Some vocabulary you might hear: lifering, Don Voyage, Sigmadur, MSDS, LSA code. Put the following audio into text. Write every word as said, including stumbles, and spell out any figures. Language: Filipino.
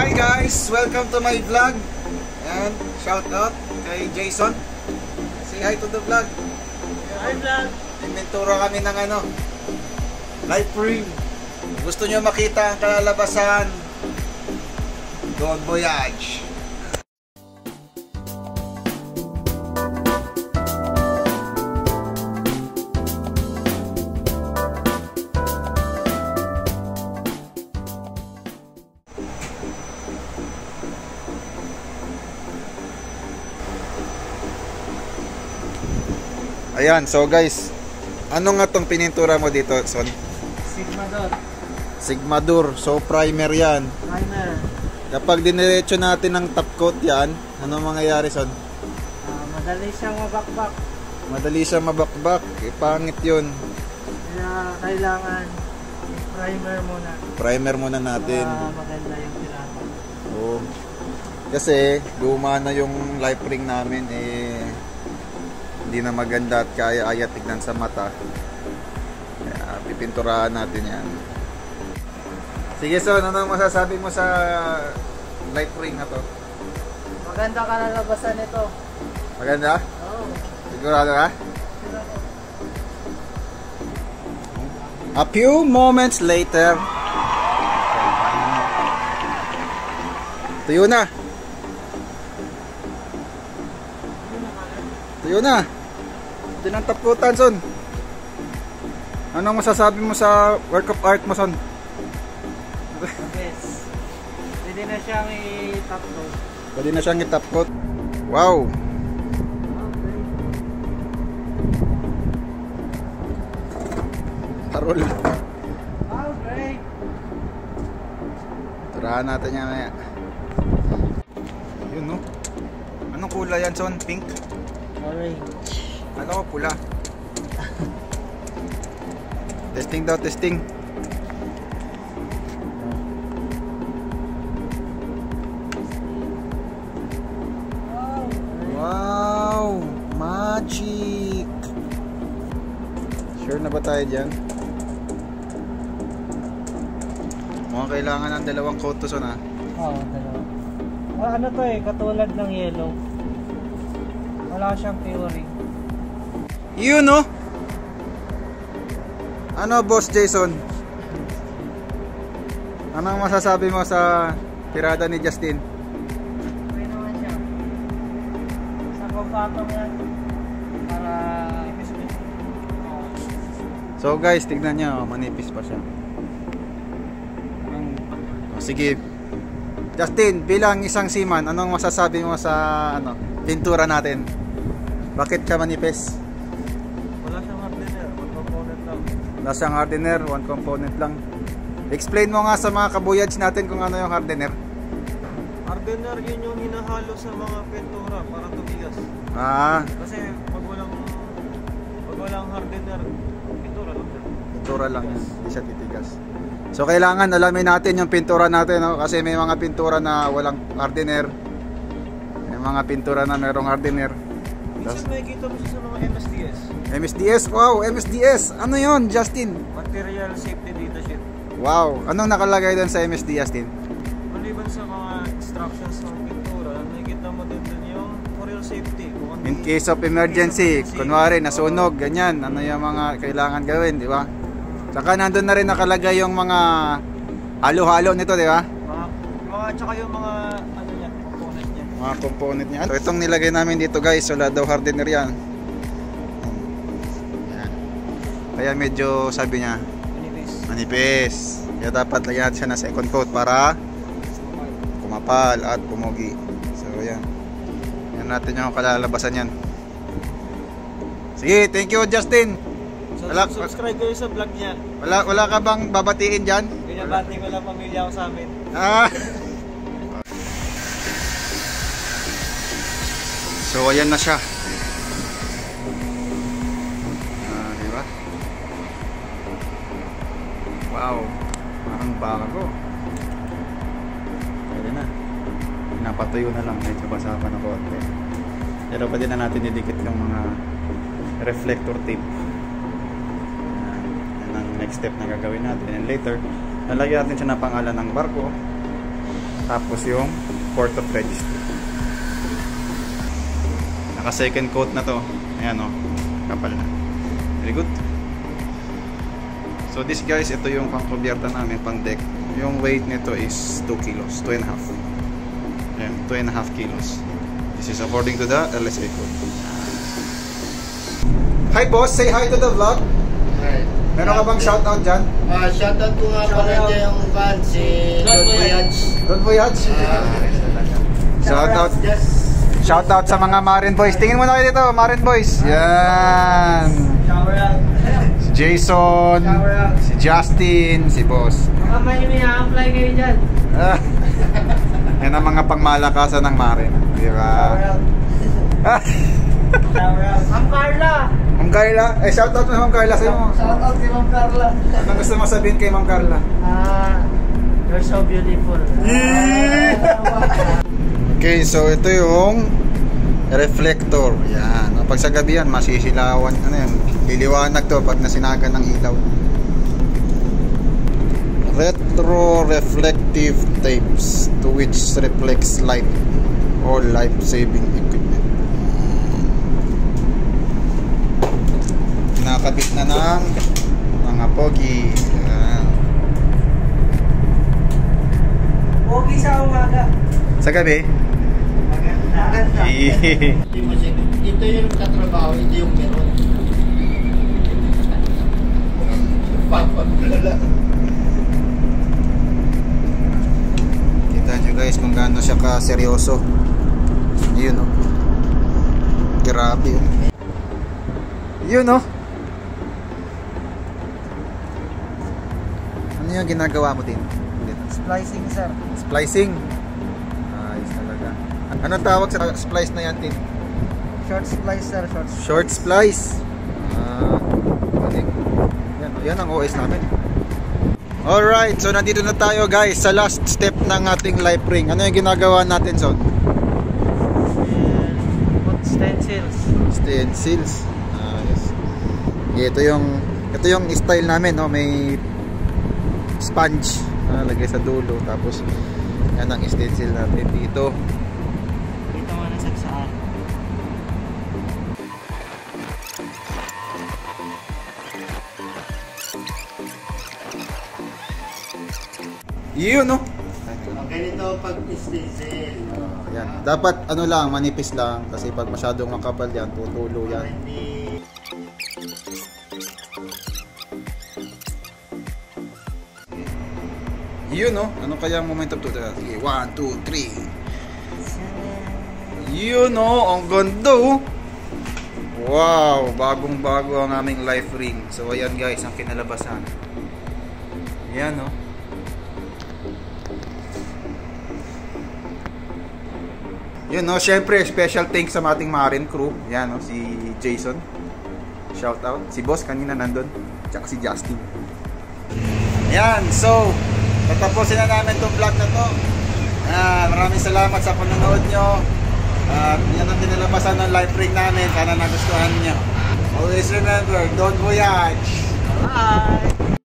Hi guys! Welcome to my vlog. And shout out kay Jason. Say hi to the vlog. Hi vlog! Inventura kami ng ano, live frame. Gusto nyo makita ang kalalabasan, Don Voyage. Ayan, so guys, ano nga tong pinintura mo dito, Son? Sigmadur. Sigmadur, so primer yan. Primer. Kapag diniretso natin ng top coat yan, ano mangyayari, Son? Uh, madali siyang mabakbak. Madali siyang mabakbak, eh, pangit yun. Kaya kailangan primer muna. Primer muna natin. Uh, maganda yung pinaka. Oo. Kasi luma na yung life ring namin, eh hindi na maganda at kaya-aya tignan sa mata. Kaya pipinturahan natin yan. Sige, so ano masasabi mo sa light ring na to? Maganda ka nalabasan ito. Maganda? Oo. Sigurado ka? Sigurado. A few moments later. Tuyo na. Tuyo na. Din ang taputan, Son. Anong masasabi mo sa work of art mo, Son? Yes. Pwede na siyang i-top coat. Pwede na siyang i-top coat. Wow! Tarol. Wow, great! Turahan natin yan maya. Yun, no? Anong kulay yan, Son? Pink? Orange. Ano ko, pula. Testing daw, testing. Wow! Magic! Sure na ba tayo dyan? Mukhang kailangan ng dalawang coat to, Son, ha? Oo, dalawa. Ah, ano to eh, katulad ng yellow. Wala siyang theory. Yun, no? Ano, Boss Jason? Anong masasabi mo sa pirada ni Justin? Okay naman siya. Sa kompatong yan. Para manipis. So guys, tignan niya. Manipis pa siya. Oh, sige. Justin, bilang isang seaman, anong masasabi mo sa ano, pintura natin? Bakit ka manipis? Wala siyang hardener, one component lang. Explain mo nga sa mga kabuyage natin kung ano yung hardener. Hardener yun yung hinahalo sa mga pintura para tumigas. Ah. Kasi pag walang, pag walang hardener, pintura lang siya. Pintura lang, hindi siya titigas. So kailangan alamin natin yung pintura natin, no? Kasi may mga pintura na walang hardener. May mga pintura na merong hardener. Minsan nakikita mo siya sa mga M S D S. M S D S? Wow! M S D S! Ano yon, Justin? Material Safety Data Sheet. Wow! Anong nakalagay doon sa M S D S, Justin? Maliban sa mga instructions ng pintura, nakikita mo doon yung material safety. In case of emergency, kunwari nasunog, ganyan. Ano yung mga kailangan gawin, di ba? Saka nandun na rin nakalagay yung mga halo-halo nito, di ba? Tsaka yung mga mga component niya. So itong nilagay namin dito guys, wala daw hardener yan. Ayan. Kaya medyo sabi niya manipis. Manipis. Kaya dapat lagyan natin siya na second coat para kumapal at pumogi. So ayan. Ayan natin yung kalalabasan yan. Sige, thank you Justin. Wala, subscribe kayo sa vlog niya. Wala, wala ka bang babatiin dyan? Binabati ko lang pamilya ko sa amin. Ah! So ayan na siya. Ah, di ba? Wow, parang bago. Pwede na. Pinapatuyo na lang, medyo basa pa ng konti. Pero pwede na natin didikit yung mga reflector tape. Yan ang next step na gagawin natin. And later, lalagyan natin siya ng pangalan ng barko. tapos yung port of registry. Naka second coat na to. Ayan o, kapal na. Very good. So this guys, ito yung pang-cobyerta namin, pang deck. Yung weight nito is two kilos, two and a half. Ayan, two and a half kilos. This is according to the L S A code. Hi boss, say hi to the vlog. Hi. Meron ka bang shoutout dyan? Uh, shoutout ko nga pala dyan yung fan, si Don Voyage. Don Voyage? Uh, shoutout. Shoutout sa mga Marin Boys. Tingin mo na kayo dito, Marin Boys. Yan. Si Jason, si Justin, si boss. Mamaya may na-apply kayo dyan. Yan ang mga pangmalakasan ng Marin. Diba? Ma'am Carla! Ma'am Carla? Eh, shoutout mo na Ma'am Carla sa'yo. Shoutout kay Ma'am Carla. Anong gusto mo sabihin kay Ma'am Carla? Ah, you're so beautiful. Okay, so ito yung reflector. Yan. Pag sa gabi yan, masisilawan. Ano yan? Liliwanag to pag nasinagan ng ilaw. Retro reflective tapes to which reflects light or life-saving equipment. Nakakabit na ng mga pogi. Ayan. Pogi sa umaga. Sa gabi? Maganda. Ito yung katrabaho, ito yung meron. Guys, kung gaano siya ka seryoso. Yun o. Grabe yun. Yun o. Ano yung ginagawa mo din? Splicing, sir. Splicing? Ayos talaga. Anong tawag sa splice na yan din? Short splice, sir. Short splice. Short splice. Ah, yan, yan ang O S namin. Alright, so nandito na tayo guys sa last step ng ating life ring. Ano yung ginagawa natin, Son? Uh, stencils. Stencils. Ah, yes. Okay, ito yung ito yung style namin, no? May sponge na lagay sa dulo, tapos yan ang stencil natin dito. Dito muna sa saan. Yun, no? Ganito pag stencil. Ayan. Dapat ano lang, manipis lang. Kasi pag masyadong makapal yan, tutulo yan. Yun, no? Ano kaya ang moment of tutulo? Sige, one, two, three. Yun, no? Ang ganda. Wow! Bagong bago ang aming life ring. So, ayan guys, ang kinalabasan. Ayan, no? Yun, no, syempre special thanks sa ating Marin crew. Yan, no, si Jason. Shout out. Si boss kanina nandun. Tsaka si Justin. Yan, so tatapusin na namin itong vlog na to. Ah, maraming salamat sa panonood nyo. At yan ang dinalabasan ng live ring namin. Sana nagustuhan nyo. Always remember, don't voyage. Bye!